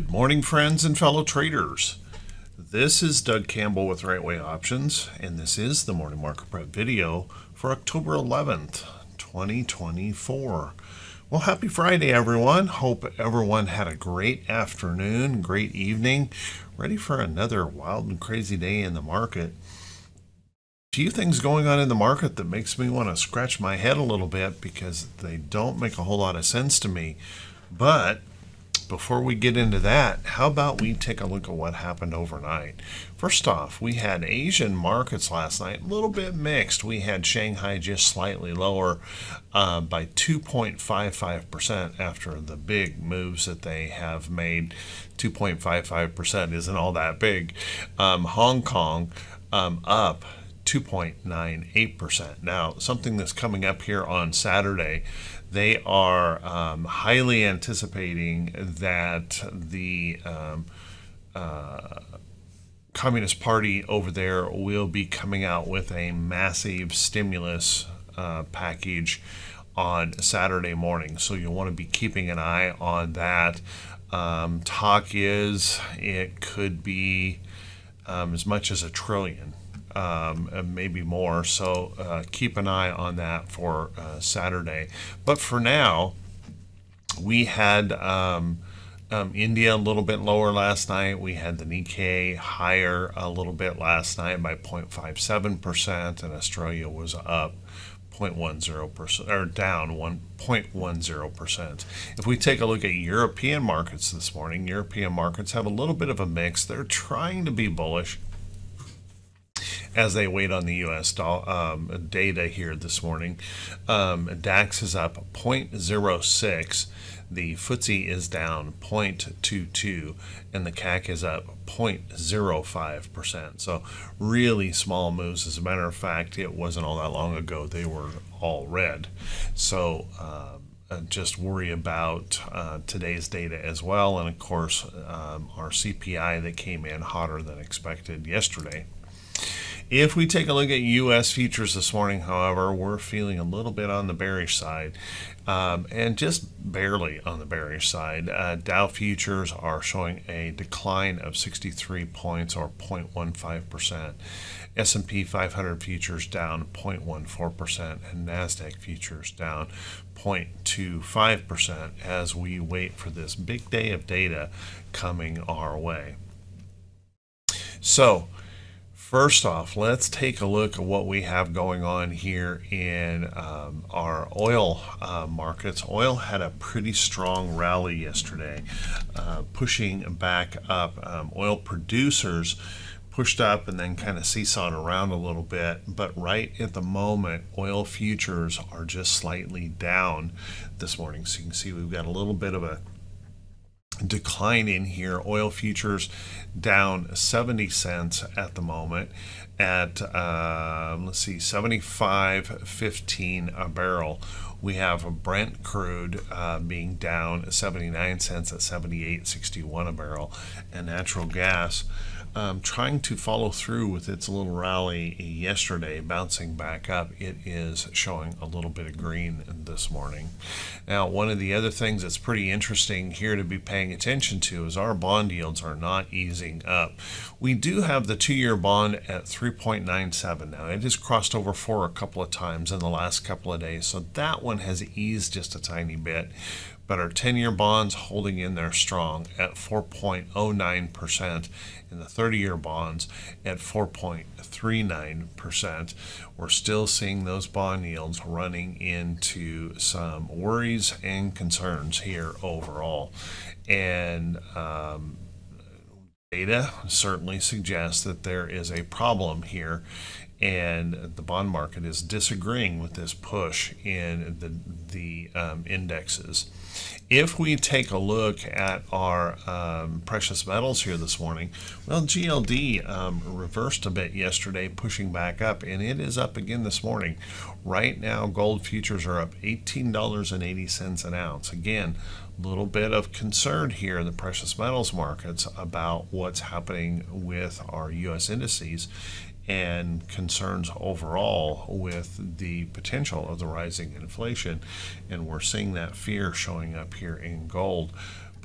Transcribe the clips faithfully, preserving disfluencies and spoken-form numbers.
Good morning, friends and fellow traders. This is Doug Campbell with Right Way Options, and this is the Morning Market Prep video for October eleventh, twenty twenty-four. Well, happy Friday, everyone. Hope everyone had a great afternoon, great evening, ready for another wild and crazy day in the market. A few things going on in the market that makes me want to scratch my head a little bit because they don't make a whole lot of sense to me. But before we get into that, how about we take a look at what happened overnight? First off, we had Asian markets last night, a little bit mixed. We had Shanghai just slightly lower uh, by two point five five percent after the big moves that they have made. two point five five percent isn't all that big. Um, Hong Kong um, up two point nine eight percent. Now, something that's coming up here on Saturday, they are um, highly anticipating that the um, uh, Communist Party over there will be coming out with a massive stimulus uh, package on Saturday morning. So you'll want to be keeping an eye on that. Um, talk is it could be um, as much as a trillion. Um, maybe more, so uh, keep an eye on that for uh, Saturday. But for now, we had um, um, India a little bit lower last night. We had the Nikkei higher a little bit last night by zero point five seven percent, and Australia was up zero point one zero percent, or down zero point one zero percent. If we take a look at European markets this morning, European markets have a little bit of a mix. They're trying to be bullish as they wait on the U S um, data here this morning. um, DAX is up zero point zero six, the F T S E is down zero point two two, and the C A C is up zero point zero five percent. So really small moves. As a matter of fact, it wasn't all that long ago they were all red. So um, Uh, just worry about uh, today's data as well, and of course um, our C P I that came in hotter than expected yesterday. If we take a look at U S futures this morning, however, we're feeling a little bit on the bearish side, um, and just barely on the bearish side. Uh, Dow futures are showing a decline of sixty-three points, or zero point one five percent. S and P five hundred futures down zero point one four percent, and NASDAQ futures down zero point two five percent as we wait for this big day of data coming our way. So, first off, let's take a look at what we have going on here in um, our oil uh, markets. Oil had a pretty strong rally yesterday, uh, pushing back up. Um, oil producers pushed up and then kind of seesawed around a little bit, but right at the moment, oil futures are just slightly down this morning. So you can see we've got a little bit of a decline in here. Oil futures down seventy cents at the moment at uh, let's see, seventy-five fifteen a barrel. We have Brent crude uh, being down seventy-nine cents at seventy-eight sixty-one a barrel, and natural gas um, trying to follow through with its little rally yesterday, bouncing back up. It is showing a little bit of green this morning. Now, one of the other things that's pretty interesting here to be paying attention to is our bond yields are not easing up. We do have the two-year bond at three point nine seven now. It has crossed over four a couple of times in the last couple of days, so that one has eased just a tiny bit, but our ten-year bonds holding in there strong at four point zero nine percent, and the thirty-year bonds at four point three nine percent. We're still seeing those bond yields running into some worries and concerns here overall, and um, data certainly suggests that there is a problem here, and the bond market is disagreeing with this push in the, the um, indexes. If we take a look at our um, precious metals here this morning, well, G L D um, reversed a bit yesterday, pushing back up, and it is up again this morning. Right now, gold futures are up eighteen dollars and eighty cents an ounce. Again, a little bit of concern here in the precious metals markets about what's happening with our U S indices, and concerns overall with the potential of the rising inflation. And we're seeing that fear showing up here in gold,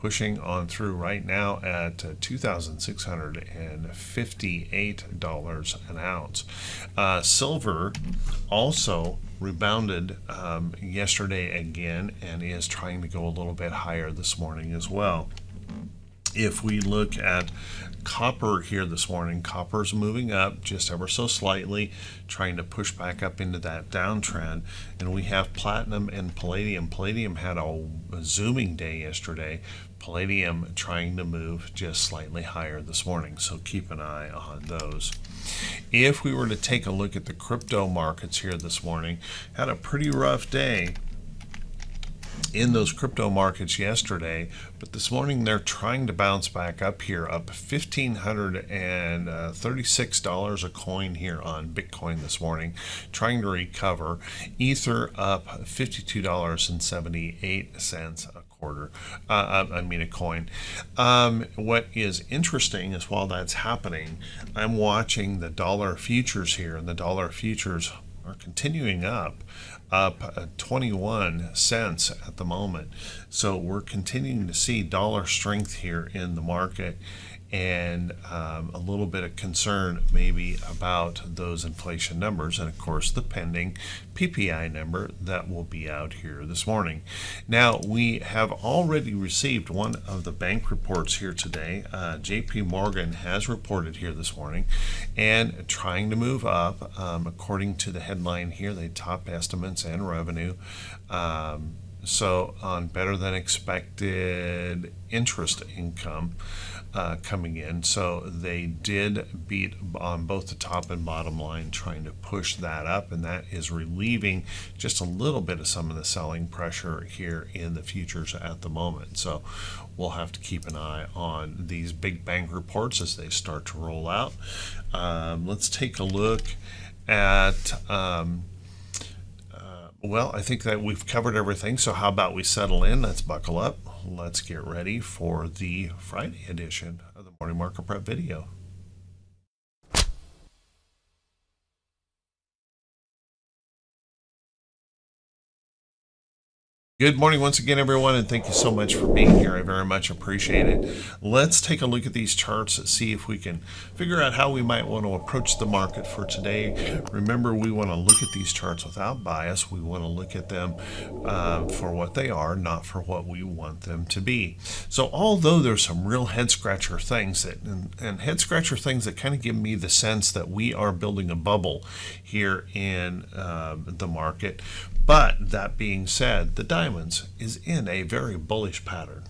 pushing on through right now at two thousand six hundred fifty-eight dollars an ounce. Uh, silver also rebounded um, yesterday again and is trying to go a little bit higher this morning as well. If we look at copper here this morning, copper's moving up just ever so slightly, trying to push back up into that downtrend. And we have platinum and palladium. Palladium had a zooming day yesterday. Palladium trying to move just slightly higher this morning, so keep an eye on those. If we were to take a look at the crypto markets here this morning, had a pretty rough day in those crypto markets yesterday, but this morning they're trying to bounce back up here, up one thousand five hundred thirty-six dollars a coin here on Bitcoin this morning, trying to recover. Ether up fifty-two dollars and seventy-eight cents a quarter, uh, I mean a coin. Um, what is interesting is while that's happening, I'm watching the dollar futures here, and the dollar futures are continuing up. Up twenty-one cents at the moment. So we're continuing to see dollar strength here in the market, and um, a little bit of concern maybe about those inflation numbers, and of course the pending P P I number that will be out here this morning. Now, we have already received one of the bank reports here today. uh, J P Morgan has reported here this morning and trying to move up. Um, according to the headline here, they top estimates and revenue, um, so on better than expected interest income uh, coming in. So they did beat on both the top and bottom line, trying to push that up, and that is relieving just a little bit of some of the selling pressure here in the futures at the moment. So we'll have to keep an eye on these big bank reports as they start to roll out. Um, let's take a look at um, well, I think that we've covered everything, so how about we settle in? Let's buckle up. Let's get ready for the Friday edition of the Morning Market Prep video. Good morning once again, everyone, and thank you so much for being here. I very much appreciate it. Let's take a look at these charts and see if we can figure out how we might want to approach the market for today. Remember, we want to look at these charts without bias. We want to look at them uh, for what they are, not for what we want them to be. So although there's some real head-scratcher things that, and, and head-scratcher things that kind of give me the sense that we are building a bubble here in uh, the market. But that being said, the diamonds is in a very bullish pattern.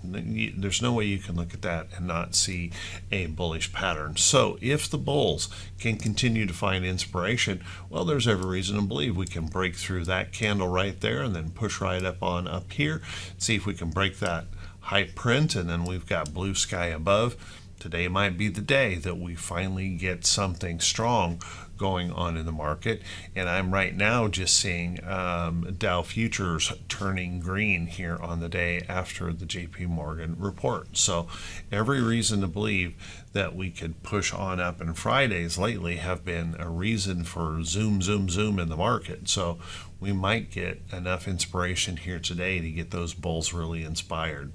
There's no way you can look at that and not see a bullish pattern. So if the bulls can continue to find inspiration, well, there's every reason to believe we can break through that candle right there and then push right up on up here, see if we can break that high print, and then we've got blue sky above. Today might be the day that we finally get something strong going on in the market, and I'm right now just seeing um, Dow futures turning green here on the day after the J P Morgan report. So every reason to believe that we could push on up, and Fridays lately have been a reason for zoom, zoom, zoom in the market. So we might get enough inspiration here today to get those bulls really inspired.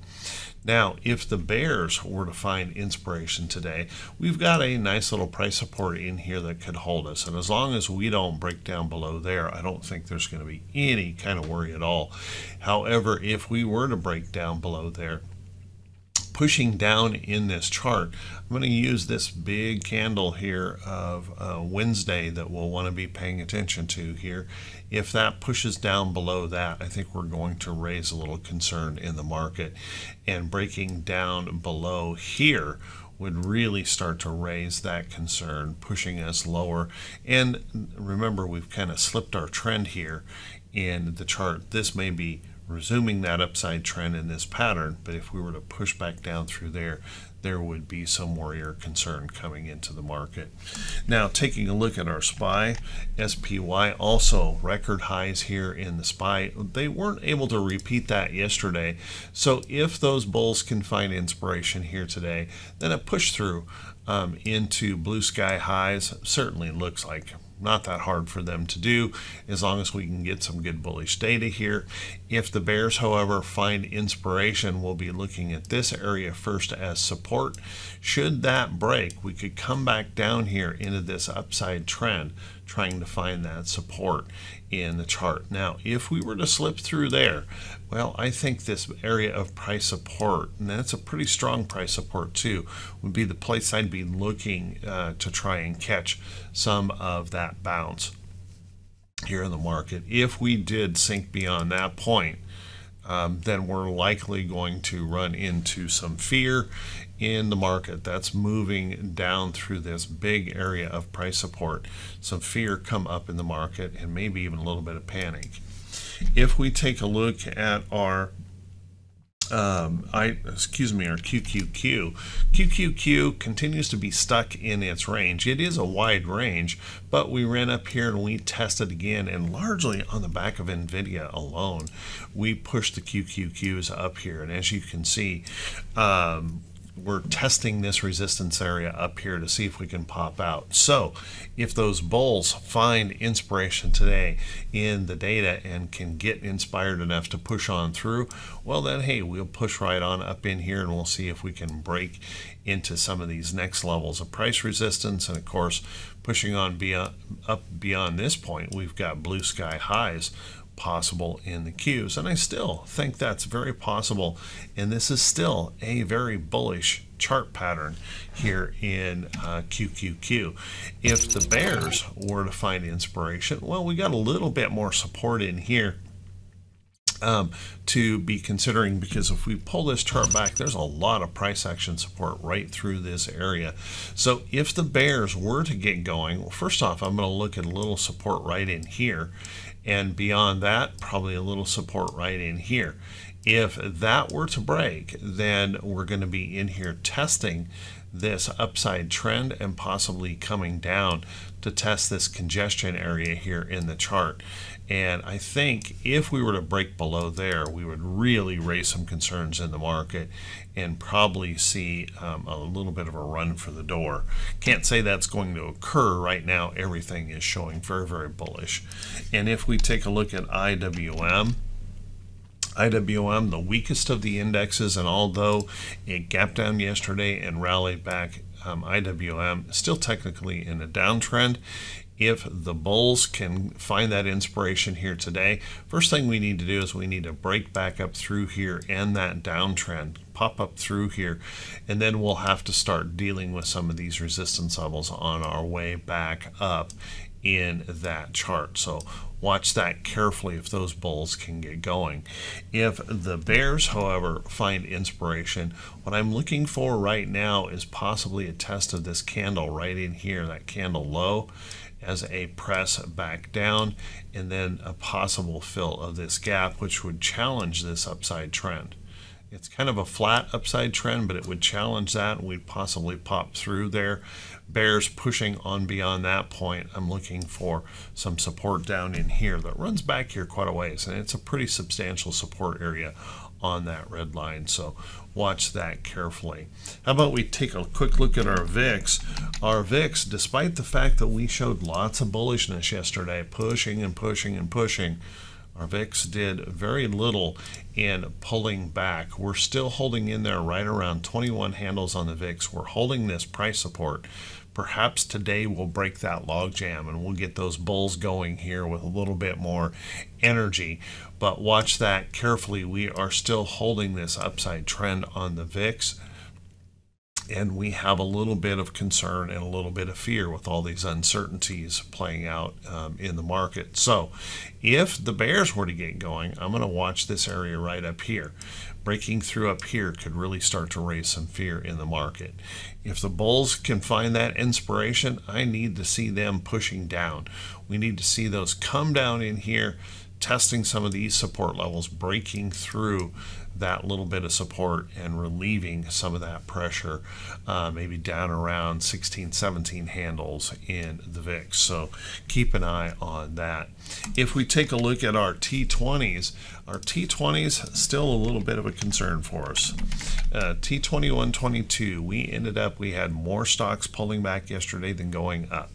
Now, if the bears were to find inspiration today, we've got a nice little price support in here that could hold us. And as long as we don't break down below there, I don't think there's going to be any kind of worry at all. However, if we were to break down below there, pushing down in this chart, I'm going to use this big candle here of uh, Wednesday that we'll want to be paying attention to here. If that pushes down below that, I think we're going to raise a little concern in the market, and breaking down below here would really start to raise that concern, pushing us lower. And remember, we've kind of slipped our trend here in the chart. This may be resuming that upside trend in this pattern, but if we were to push back down through there, there would be some worry or concern coming into the market. Now, taking a look at our S P Y, S P Y also record highs here in the S P Y. They weren't able to repeat that yesterday, so if those bulls can find inspiration here today, then a push through um, into blue sky highs certainly looks like not that hard for them to do as long as we can get some good bullish data here. If the bears, however, find inspiration, we'll be looking at this area first as support. Should that break, we could come back down here into this upside trend, trying to find that support in the chart. Now, if we were to slip through there, well, I think this area of price support, and that's a pretty strong price support too, would be the place I'd be looking uh, to try and catch some of that bounce here in the market. If we did sink beyond that point, um, then we're likely going to run into some fear in the market that's moving down through this big area of price support. Some fear come up in the market and maybe even a little bit of panic. If we take a look at our um, I excuse me our Q Q Q, Q Q Q continues to be stuck in its range. It is a wide range, but we ran up here and we tested again, and largely on the back of Nvidia alone, we pushed the Q Q Qs up here. And as you can see, um, we're testing this resistance area up here to see if we can pop out. So if those bulls find inspiration today in the data and can get inspired enough to push on through, well then, hey, we'll push right on up in here and we'll see if we can break into some of these next levels of price resistance. And of course, pushing on beyond, up beyond this point, we've got blue sky highs possible in the Qs, and I still think that's very possible, and this is still a very bullish chart pattern here in uh, Q Q Q. If the bears were to find inspiration, well, we got a little bit more support in here Um, to be considering, because if we pull this chart back, there's a lot of price action support right through this area. So if the bears were to get going, well, first off, I'm going to look at a little support right in here, and beyond that, probably a little support right in here. If that were to break, then we're going to be in here testing this upside trend and possibly coming down to test this congestion area here in the chart. And I think if we were to break below there, we would really raise some concerns in the market and probably see um, a little bit of a run for the door. Can't say that's going to occur right now. Everything is showing very, very bullish. And if we take a look at I W M, I W M, the weakest of the indexes, and although it gapped down yesterday and rallied back, um, I W M still technically in a downtrend. If the bulls can find that inspiration here today, first thing we need to do is we need to break back up through here and that downtrend, pop up through here, and then we'll have to start dealing with some of these resistance levels on our way back up in that chart. So watch that carefully if those bulls can get going. If the bears, however, find inspiration, what I'm looking for right now is possibly a test of this candle right in here, that candle low, as a press back down, and then a possible fill of this gap, which would challenge this upside trend. It's kind of a flat upside trend, but it would challenge that, and we'd possibly pop through there. Bears pushing on beyond that point, I'm looking for some support down in here that runs back here quite a ways, and it's a pretty substantial support area on that red line, so watch that carefully. How about we take a quick look at our V I X? Our V I X, despite the fact that we showed lots of bullishness yesterday, pushing and pushing and pushing, our V I X did very little in pulling back. We're still holding in there right around twenty-one handles on the V I X. We're holding this price support. Perhaps today we'll break that logjam and we'll get those bulls going here with a little bit more energy. But watch that carefully. We are still holding this upside trend on the V I X, and we have a little bit of concern and a little bit of fear with all these uncertainties playing out um, in the market. So if the bears were to get going, I'm going to watch this area right up here. Breaking through up here could really start to raise some fear in the market. If the bulls can find that inspiration, I need to see them pushing down. We need to see those come down in here, testing some of these support levels, breaking through that little bit of support and relieving some of that pressure, uh, maybe down around sixteen, seventeen handles in the V I X. So keep an eye on that. If we take a look at our T twenties, our T twenties still a little bit of a concern for us. Uh, T twenty-one twenty-two, we ended up, we had more stocks pulling back yesterday than going up.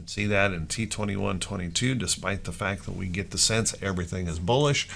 can see that in T twenty-one twenty-two, despite the fact that we get the sense everything is bullish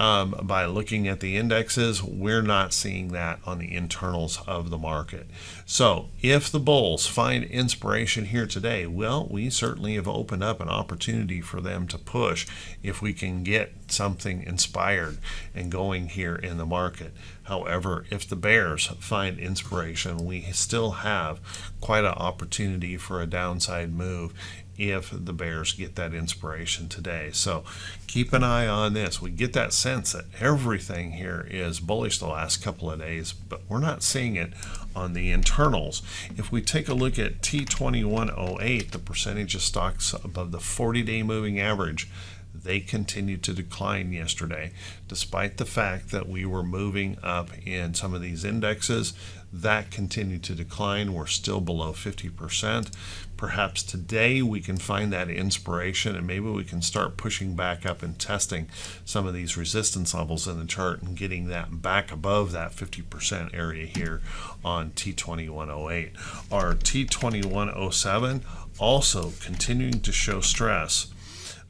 um, by looking at the indexes, we're not seeing that on the internals of the market. So if the bulls find inspiration here today, well, we certainly have opened up an opportunity for them to push if we can get something inspired and going here in the market. However, if the bears find inspiration, we still have quite an opportunity for a downside move if the bears get that inspiration today. So keep an eye on this. We get that sense that everything here is bullish the last couple of days, but we're not seeing it on the internals. If we take a look at T twenty-one oh eight, the percentage of stocks above the forty-day moving average, they continued to decline yesterday, despite the fact that we were moving up in some of these indexes. That continued to decline. We're still below fifty percent. Perhaps today we can find that inspiration and maybe we can start pushing back up and testing some of these resistance levels in the chart and getting that back above that fifty percent area here on T twenty-one oh eight. Our T twenty-one oh seven also continuing to show stress.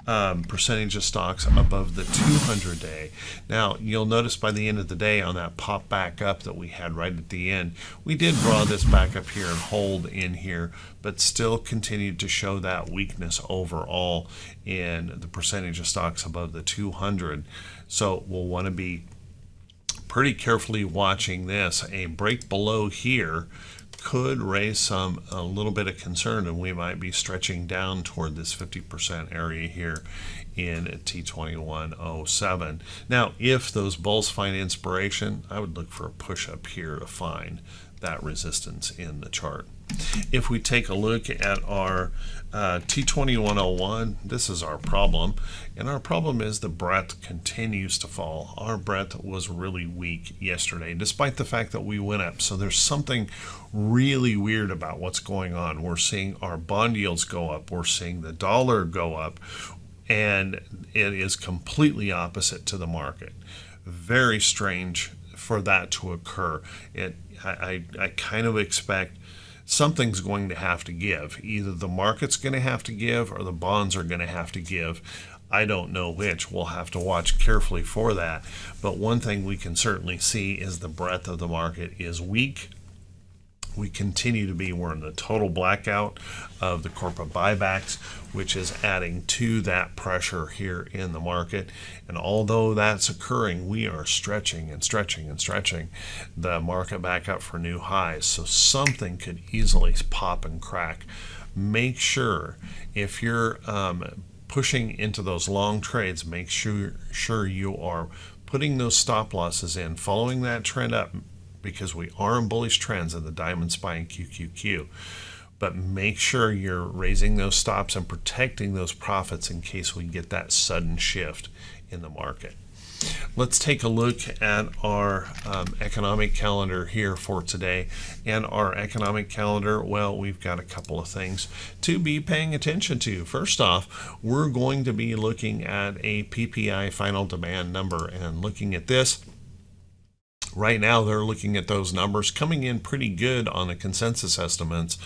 Um, percentage of stocks above the two hundred day. Now you'll notice by the end of the day on that pop back up that we had right at the end, we did draw this back up here and hold in here, but still continued to show that weakness overall in the percentage of stocks above the two hundred. So we'll want to be pretty carefully watching this. A break below here could raise some a little bit of concern, and we might be stretching down toward this fifty percent area here in T twenty-one oh seven. Now, if those bulls find inspiration, I would look for a push up here to find that resistance in the chart. If we take a look at our uh, T twenty-one oh one, this is our problem, and our problem is the breadth continues to fall. Our breadth was really weak yesterday, despite the fact that we went up. So there's something really weird about what's going on. We're seeing our bond yields go up. We're seeing the dollar go up, and it is completely opposite to the market. Very strange for that to occur. It, I, I, I kind of expect something's going to have to give. Either the market's going to have to give or the bonds are going to have to give. I don't know which. We'll have to watch carefully for that. But one thing we can certainly see is the breadth of the market is weak. We continue to be, we're in the total blackout of the corporate buybacks, which is adding to that pressure here in the market. And although that's occurring, we are stretching and stretching and stretching the market back up for new highs. So something could easily pop and crack. Make sure if you're um, pushing into those long trades, make sure, sure you are putting those stop losses in, following that trend up, because we are in bullish trends in the Diamond, S P Y, and Q Q Q. But make sure you're raising those stops and protecting those profits in case we get that sudden shift in the market. Let's take a look at our um, economic calendar here for today. And our economic calendar, well, we've got a couple of things to be paying attention to. First off, we're going to be looking at a P P I final demand number and looking at this. Right now, they're looking at those numbers coming in pretty good on the consensus estimates.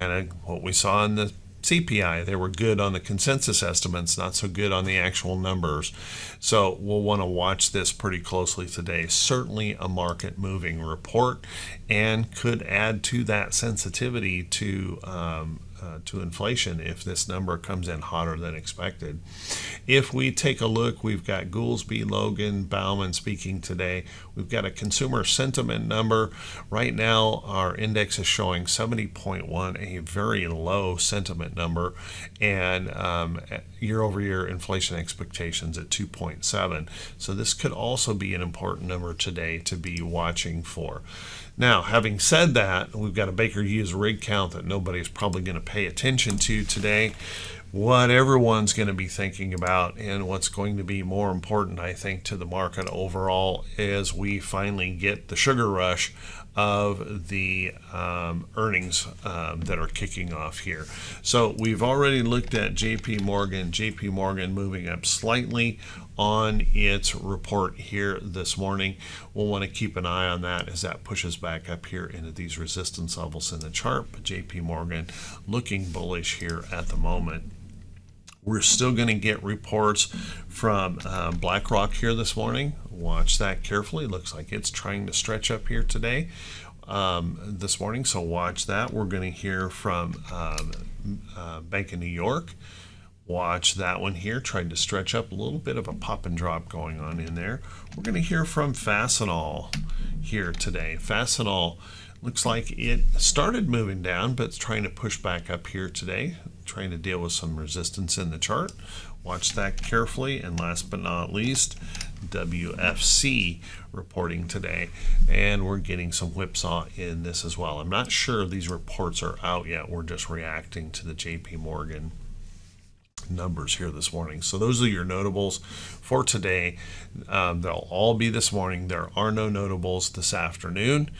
Kind of what we saw in the C P I. They were good on the consensus estimates, not so good on the actual numbers. So we'll want to watch this pretty closely today. Certainly a market moving report and could add to that sensitivity to um, Uh, to inflation if this number comes in hotter than expected. If we take a look, we've got Goolsbee, Logan, Bauman speaking today. We've got a consumer sentiment number. Right now, our index is showing seventy point one, a very low sentiment number, and um, year-over-year inflation expectations at two point seven. So this could also be an important number today to be watching for. Now, having said that, we've got a Baker Hughes rig count that nobody's probably going to pay attention to today. what everyone's going to be thinking about and what's going to be more important, I think, to the market overall as we finally get the sugar rush of the um, earnings um, that are kicking off here. So we've already looked at JPMorgan. JPMorgan moving up slightly on its report here this morning. We'll want to keep an eye on that as that pushes back up here into these resistance levels in the chart. But JPMorgan looking bullish here at the moment. We're still going to get reports from uh, BlackRock here this morning. Watch that carefully. Looks like it's trying to stretch up here today, um, this morning. So watch that. We're going to hear from um, uh, Bank of New York. Watch that one here. Tried to stretch up a little bit of a pop and drop going on in there. We're going to hear from Fastenal here today. Fastenal looks like it started moving down, but it's trying to push back up here today, trying to deal with some resistance in the chart. Watch that carefully. And last but not least, W F C reporting today, and we're getting some whipsaw in this as well. I'm not sure these reports are out yet. We're just reacting to the JPMorgan numbers here this morning. So those are your notables for today. Um, they'll all be this morning. There are no notables this afternoon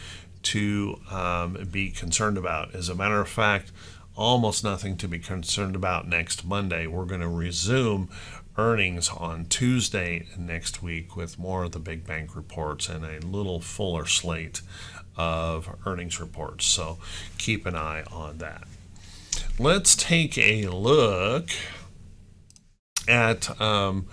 to um, be concerned about. As a matter of fact, almost nothing to be concerned about next Monday. We're going to resume earnings on Tuesday next week with more of the big bank reports and a little fuller slate of earnings reports. So keep an eye on that. Let's take a look at um,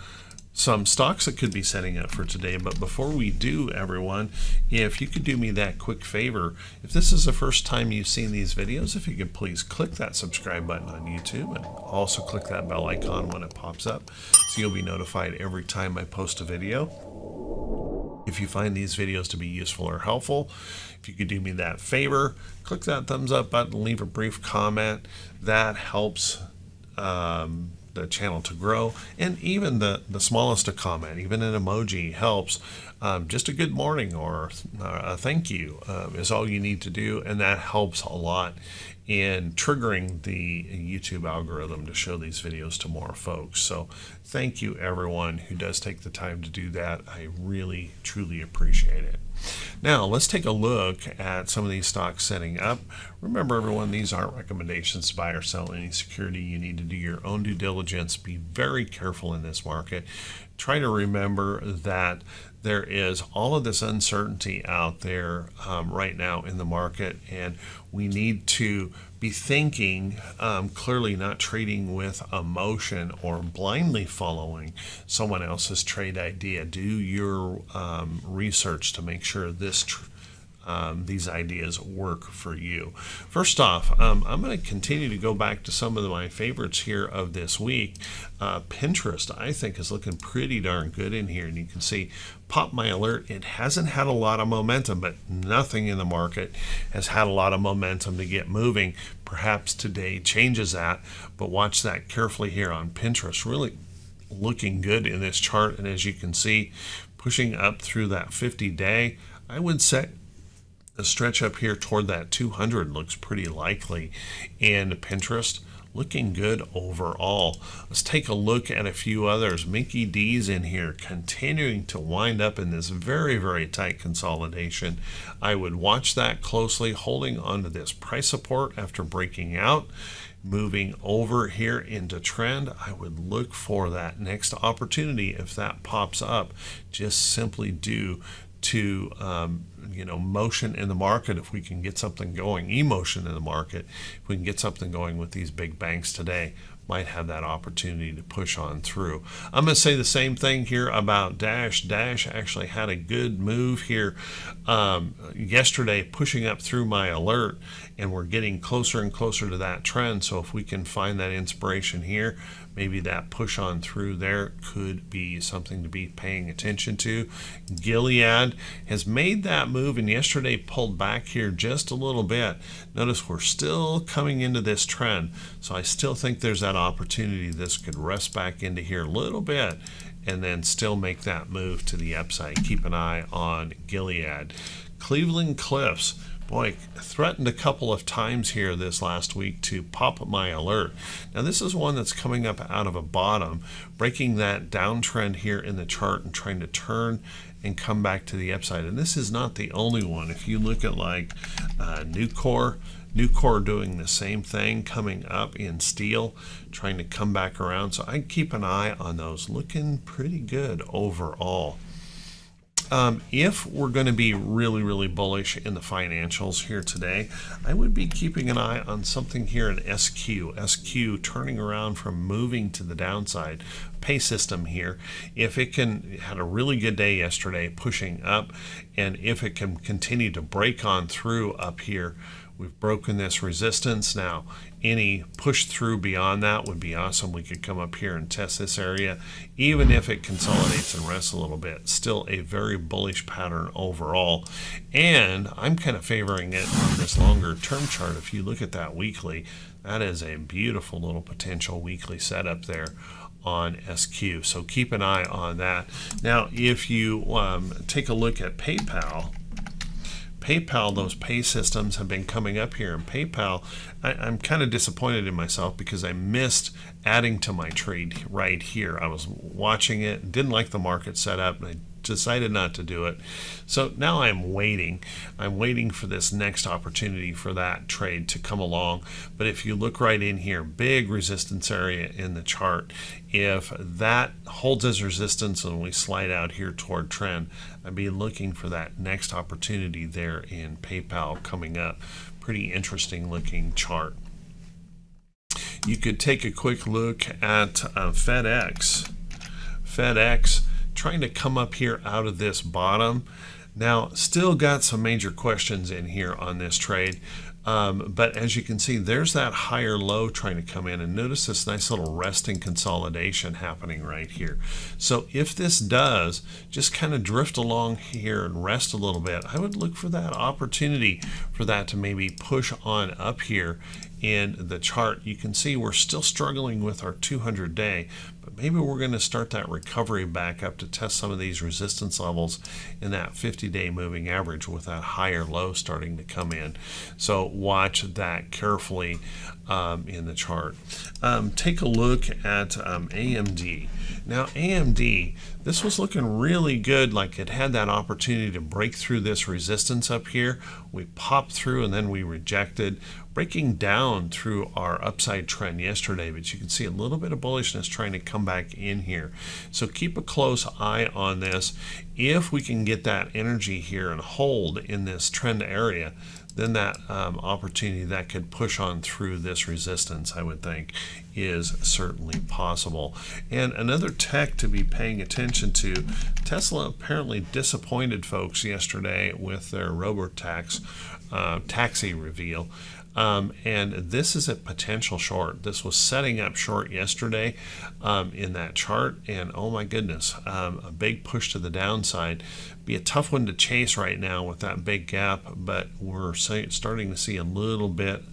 some stocks that could be setting up for today. But before we do, everyone, if you could do me that quick favor, if this is the first time you've seen these videos, if you could please click that subscribe button on YouTube and also click that bell icon when it pops up, so you'll be notified every time I post a video. If you find these videos to be useful or helpful, if you could do me that favor, click that thumbs up button, leave a brief comment. That helps um, the channel to grow. And even the the smallest of comment, even an emoji helps. Um, just a good morning or a thank you um, is all you need to do, and that helps a lot in triggering the YouTube algorithm to show these videos to more folks. So thank you, everyone who does take the time to do that. I really truly appreciate it. Now let's take a look at some of these stocks setting up. Remember, everyone, these aren't recommendations to buy or sell any security. You need to do your own due diligence. Be very careful in this market. Try to remember that there is all of this uncertainty out there um, right now in the market, and we need to be thinking um, clearly, not trading with emotion or blindly following someone else's trade idea. Do your um, research to make sure this tr um, these ideas work for you. First off, um, I'm going to continue to go back to some of my favorites here of this week. Uh, Pinterest, I think, is looking pretty darn good in here, and you can see pop my alert. It hasn't had a lot of momentum, but nothing in the market has had a lot of momentum to get moving. Perhaps today changes that, but watch that carefully here on Pinterest. Really looking good in this chart, and as you can see, pushing up through that fifty day. I would say a stretch up here toward that two hundred looks pretty likely, and Pinterest looking good overall. Let's take a look at a few others. Mickey D's in here, continuing to wind up in this very, very tight consolidation. I would watch that closely, holding onto this price support after breaking out. Moving over here into trend, I would look for that next opportunity if that pops up, just simply due to um, you know, motion in the market. If we can get something going, emotion in the market, if we can get something going with these big banks today, might have that opportunity to push on through. I'm going to say the same thing here about Dash. Dash actually had a good move here um, yesterday, pushing up through my alert, and we're getting closer and closer to that trend. So if we can find that inspiration here, maybe that push on through there could be something to be paying attention to. Gilead has made that move, and yesterday pulled back here just a little bit. Notice we're still coming into this trend, so I still think there's that opportunity this could rest back into here a little bit and then still make that move to the upside. Keep an eye on Gilead. Cleveland Cliffs, boy, threatened a couple of times here this last week to pop my alert. Now this is one that's coming up out of a bottom, breaking that downtrend here in the chart and trying to turn and come back to the upside. And this is not the only one. If you look at like uh, Nucor, Nucor doing the same thing, coming up in steel, trying to come back around. So I keep an eye on those, looking pretty good overall. Um, if we're going to be really, really bullish in the financials here today, I would be keeping an eye on something here in S Q. S Q turning around from moving to the downside. Pay system here. If it can, it had a really good day yesterday, pushing up, and if it can continue to break on through up here, we've broken this resistance. Now, any push through beyond that would be awesome. We could come up here and test this area, even if it consolidates and rests a little bit. Still a very bullish pattern overall. And I'm kind of favoring it on this longer term chart. If you look at that weekly, that is a beautiful little potential weekly setup there on S Q. So keep an eye on that. Now, if you um, take a look at PayPal, PayPal, those pay systems have been coming up here. And PayPal, I, I'm kind of disappointed in myself because I missed adding to my trade right here. I was watching it, didn't like the market setup, and I decided not to do it. So now I'm waiting. I'm waiting for this next opportunity for that trade to come along. But if you look right in here, big resistance area in the chart. If that holds as resistance and we slide out here toward trend, I'd be looking for that next opportunity there in PayPal coming up. Pretty interesting looking chart. You could take a quick look at uh, FedEx. FedEx trying to come up here out of this bottom. Now, still got some major questions in here on this trade. Um, but as you can see, there's that higher low trying to come in, and notice this nice little resting consolidation happening right here. So if this does just kind of drift along here and rest a little bit, I would look for that opportunity for that to maybe push on up here in the chart. You can see we're still struggling with our two hundred day, but maybe we're going to start that recovery back up to test some of these resistance levels in that fifty day moving average with that higher low starting to come in. So watch that carefully um, in the chart. Um, take a look at um, A M D. Now A M D, this was looking really good, like it had that opportunity to break through this resistance up here. We popped through and then we rejected, breaking down through our upside trend yesterday, but you can see a little bit of bullishness trying to come back in here. So keep a close eye on this. If we can get that energy here and hold in this trend area, then that um, opportunity that could push on through this resistance, I would think, is certainly possible. And another tech to be paying attention to, Tesla apparently disappointed folks yesterday with their robo-tax uh, taxi reveal. Um, and this is a potential short. This was setting up short yesterday um, in that chart, and oh my goodness, um, a big push to the downside. Be a tough one to chase right now with that big gap, but we're starting to see a little bit,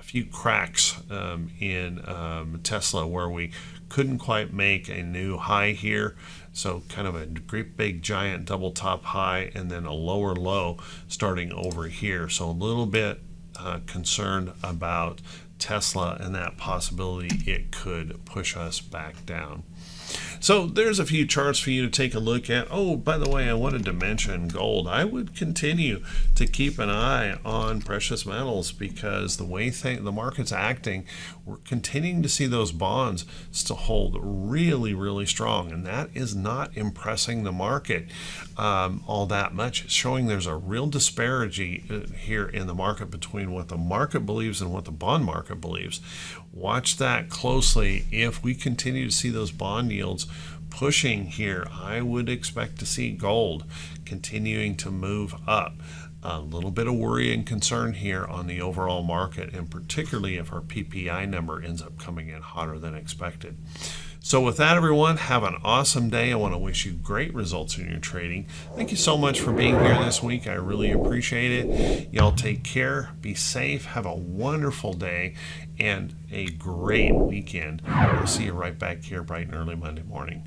a few cracks um, in um, Tesla where we couldn't quite make a new high here. So kind of a great big giant double top high and then a lower low starting over here. So a little bit Uh, concerned about Tesla and that possibility it could push us back down. So there's a few charts for you to take a look at. Oh, by the way, I wanted to mention gold. I would continue to keep an eye on precious metals because the way thing, the market's acting, we're continuing to see those bonds still hold really, really strong. And that is not impressing the market um, all that much. It's showing there's a real disparity here in the market between what the market believes and what the bond market believes. Watch that closely. If we continue to see those bond yields pushing here, I would expect to see gold continuing to move up. A little bit of worry and concern here on the overall market, and particularly if our P P I number ends up coming in hotter than expected. So with that, everyone, have an awesome day. I want to wish you great results in your trading. Thank you so much for being here this week. I really appreciate it. Y'all take care, be safe, have a wonderful day, and a great weekend. We'll see you right back here bright and early Monday morning.